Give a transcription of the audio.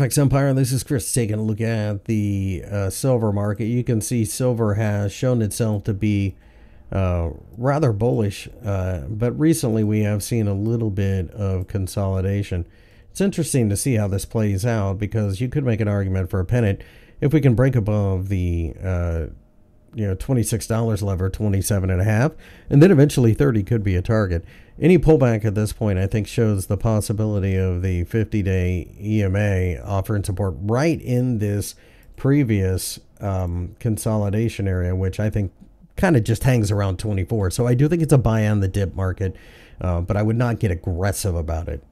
FX Empire, this is Chris taking a look at the silver market. You can see silver has shown itself to be rather bullish, but recently we have seen a little bit of consolidation. It's interesting to see how this plays out, because you could make an argument for a pennant. If we can break above the $26 lever, 27.5, and then eventually 30 could be a target. Any pullback at this point, I think, shows the possibility of the 50-day EMA offering support right in this previous consolidation area, which I think kind of just hangs around 24. So I do think it's a buy on the dip market, but I would not get aggressive about it.